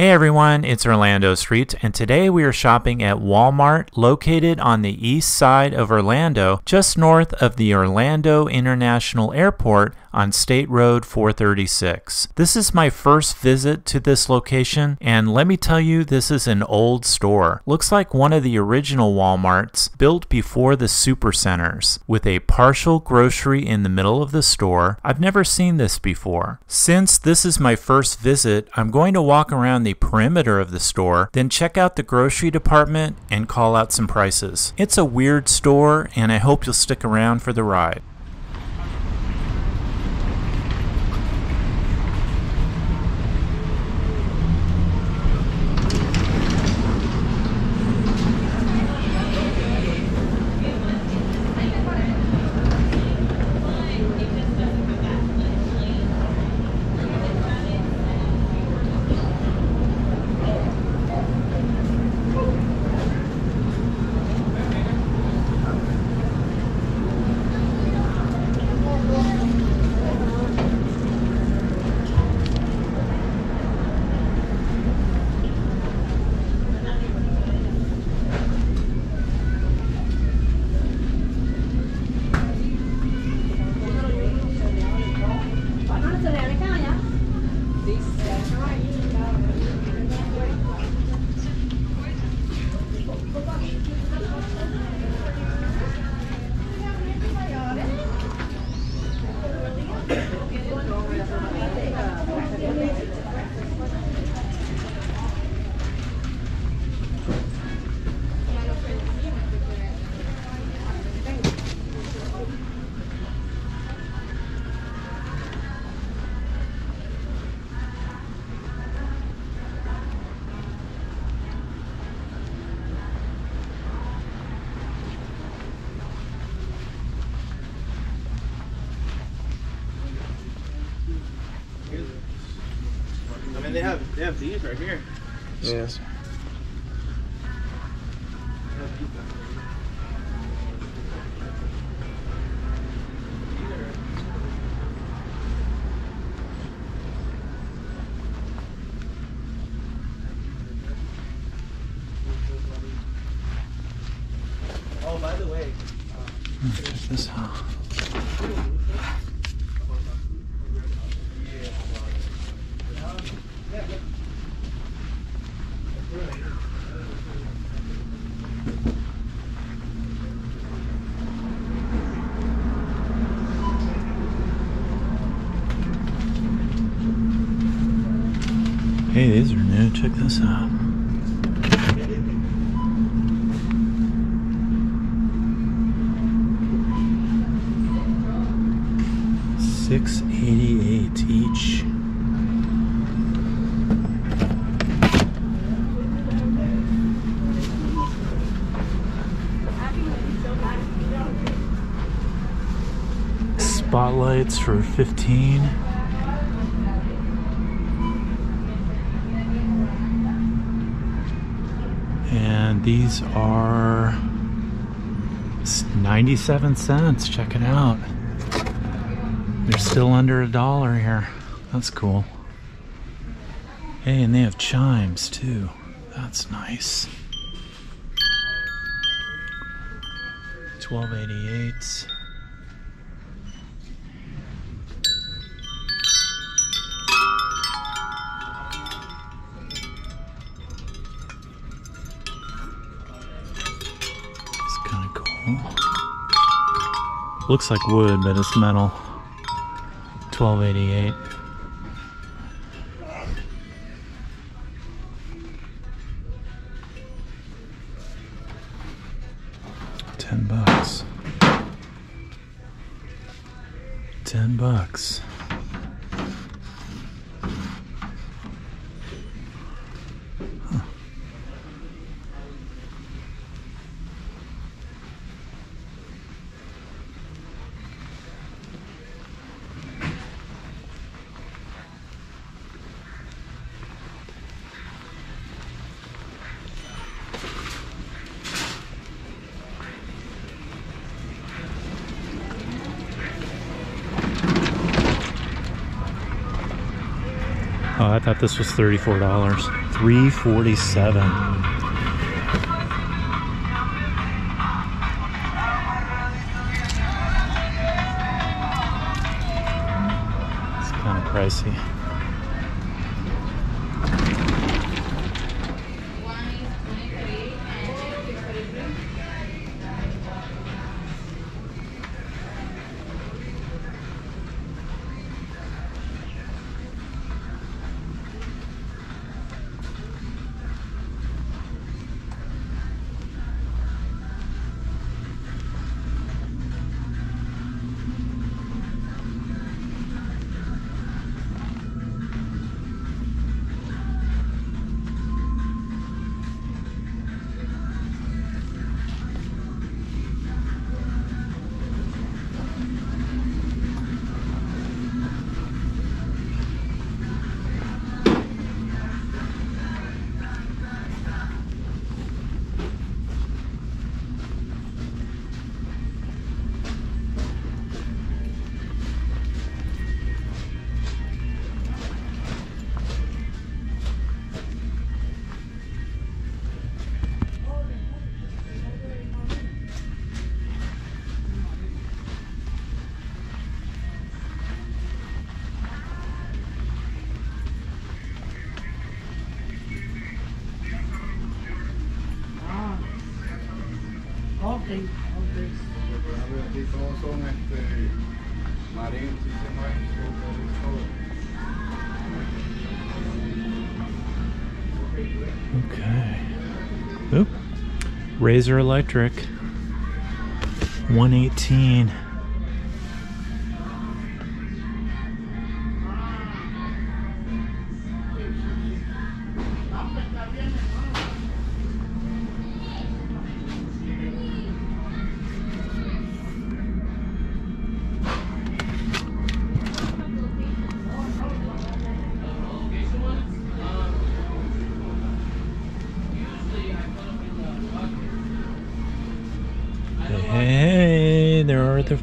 Hey everyone, it's Orlando Street, and today we are shopping at Walmart, located on the east side of Orlando, just north of the Orlando International Airport on State Road 436. This is my first visit to this location, and let me tell you, this is an old store. Looks like one of the original Walmarts built before the supercenters, with a partial grocery in the middle of the store. I've never seen this before. Since this is my first visit, I'm going to walk around the perimeter of the store, then check out the grocery department and call out some prices. It's a weird store, and I hope you'll stick around for the ride. They have these right here. Yes. Oh, by the way, check this out. Hey, these are new. Check this out. $6.88 each. Spotlights for $15. And these are 97 cents. Check it out. They're still under $1 here. That's cool. Hey, and they have chimes too. That's nice. 12.88. Looks like wood, but it's metal. $12.88. $10. $10. I thought this was $34. $3.47. It's kind of pricey. Okay. Oop. Razor Electric. 118.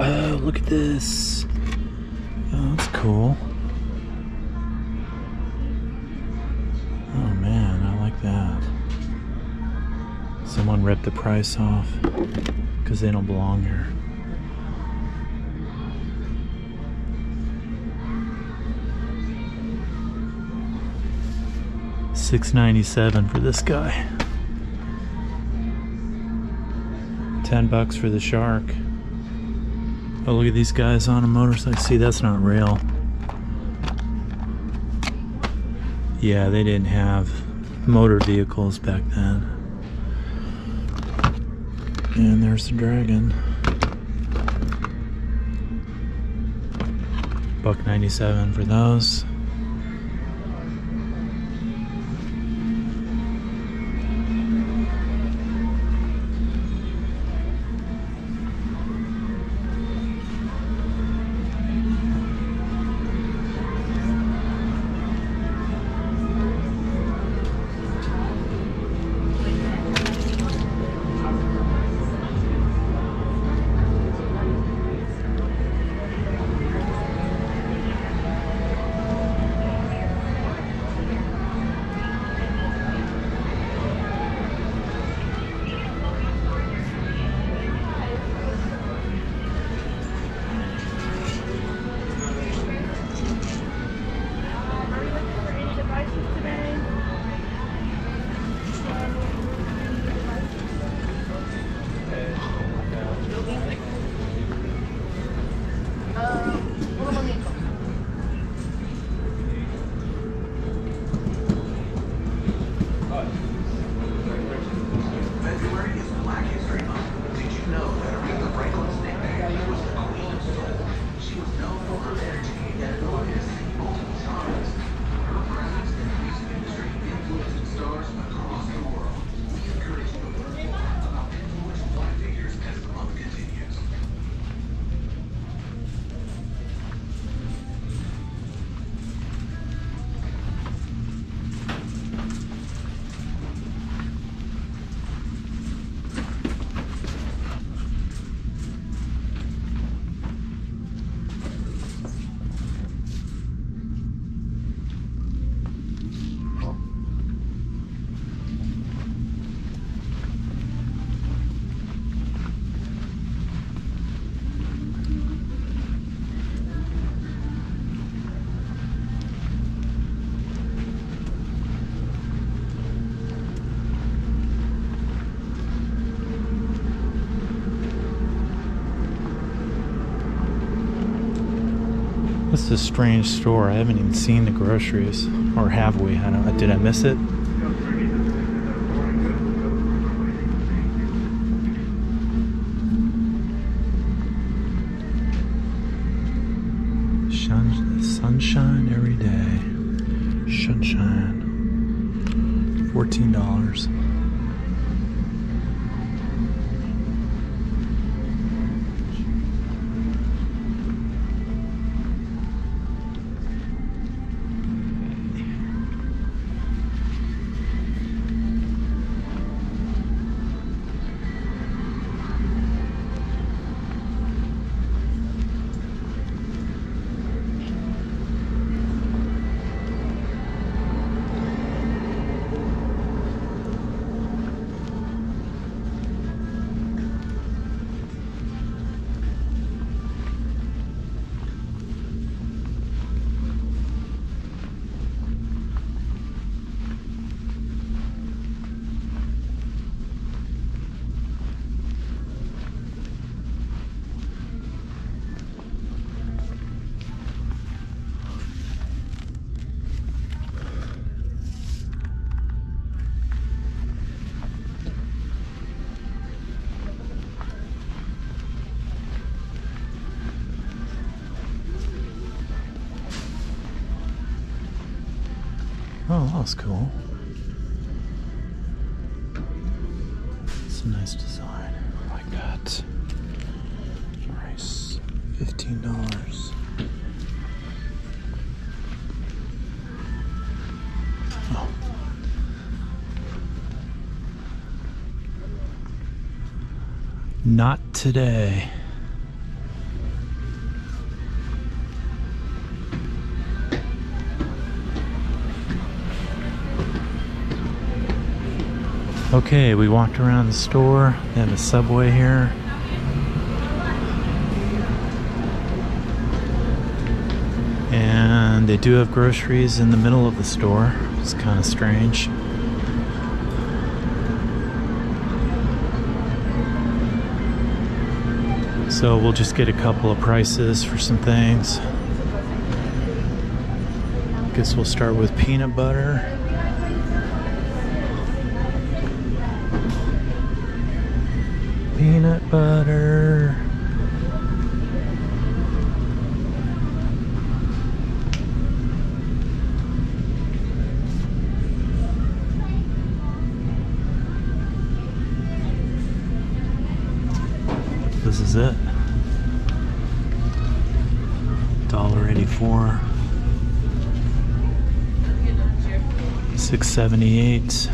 Oh, look at this. Oh, that's cool. Oh man, I like that. Someone ripped the price off because they don't belong here. $6.97 for this guy. $10 for the shark. Oh, look at these guys on a motorcycle. See, that's not real. Yeah, they didn't have motor vehicles back then. And there's the dragon. $1.97 for those. It's a strange store. I haven't even seen the groceries. Or have we? I don't know. Did I miss it? Sunshine every day. Sunshine. $14. Oh, that was cool. It's a nice design. I like that. Nice. $15. Oh. Not today. Okay, we walked around the store. They have a Subway here. And they do have groceries in the middle of the store. It's kind of strange. So we'll just get a couple of prices for some things. I guess we'll start with peanut butter. Peanut butter. This is it. $1.84. $6.78.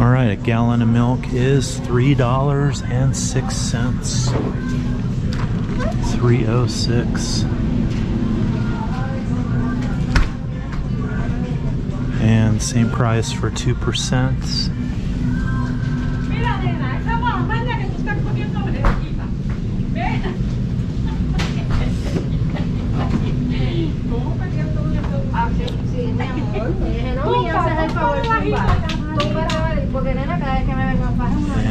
Alright, a gallon of milk is $3.06. $3.06. And same price for 2%.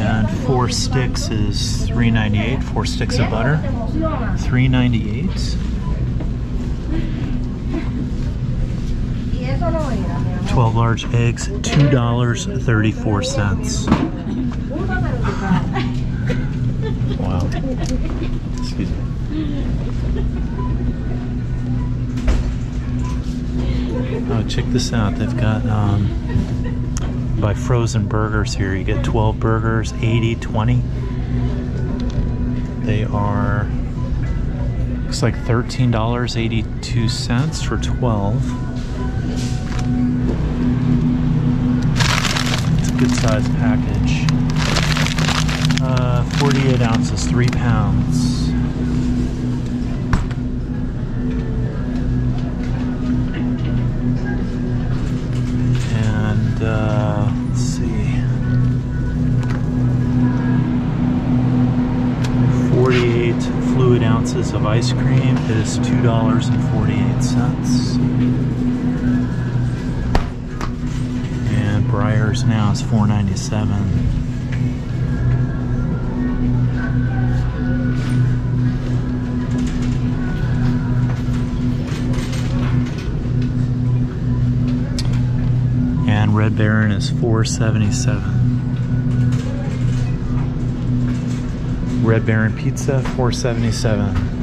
And 4 sticks is $3.98. 4 sticks of butter, $3.98. 12 large eggs, $2.34. Wow. Excuse me. Oh, check this out. They've got by frozen burgers here. You get 12 burgers, 80/20. They are, looks like $13.82 for 12. It's a good size package. 48 ounces, 3 pounds. Let's see, 48 fluid ounces of ice cream is $2.48. Breyers now is $4.97. And Red Baron is $4.77. Red Baron pizza, $4.77.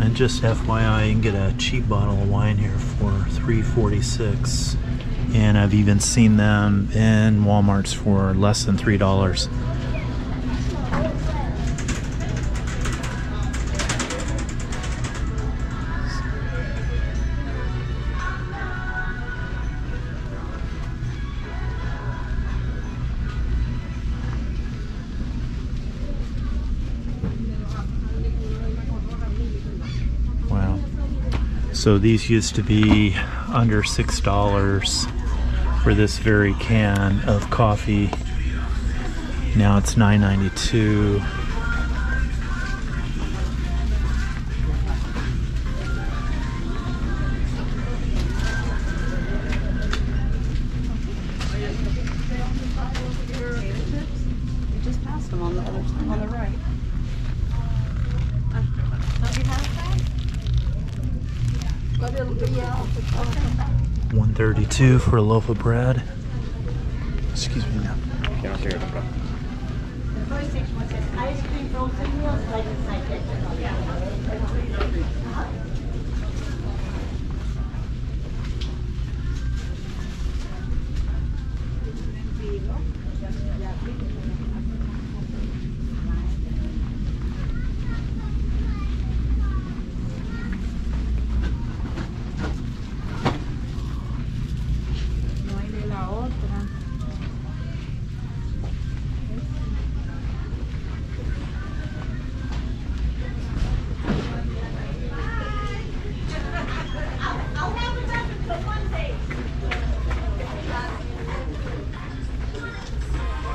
And just FYI, you can get a cheap bottle of wine here for $3.46, and I've even seen them in Walmart's for less than $3. So these used to be under $6 for this very can of coffee. Now it's $9.92. We just passed them on the other side, on the right. Don't you have that? 132 for a loaf of bread. Excuse me now.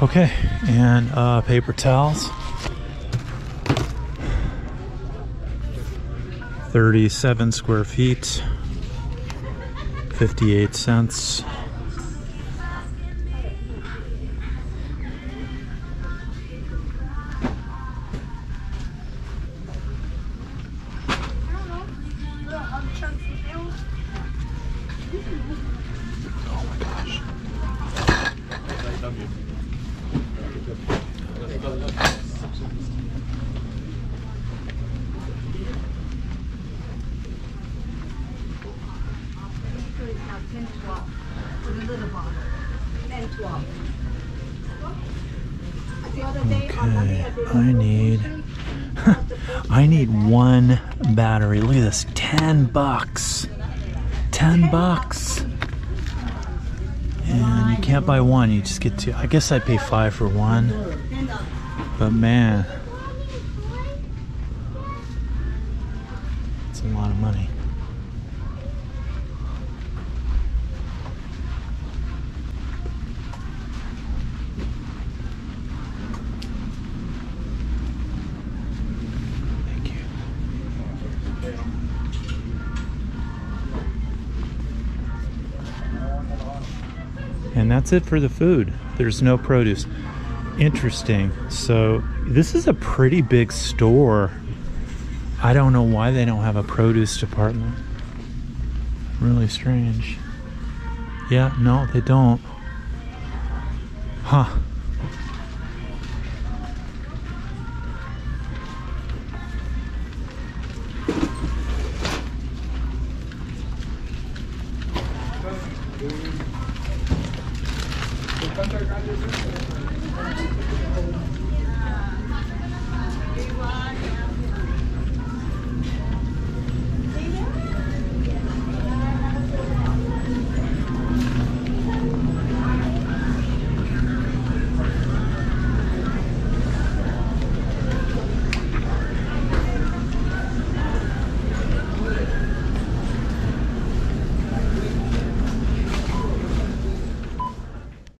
Okay, and paper towels, 37 square feet, 58 cents. Okay, I need one battery. Look at this, $10. $10. And you can't buy one, you just get two. I guess I pay $5 for one. But man, it's a lot of money. And that's it for the food. There's no produce. Interesting. So this is a pretty big store. I don't know why they don't have a produce department. Really strange. Yeah, no, they don't. Huh.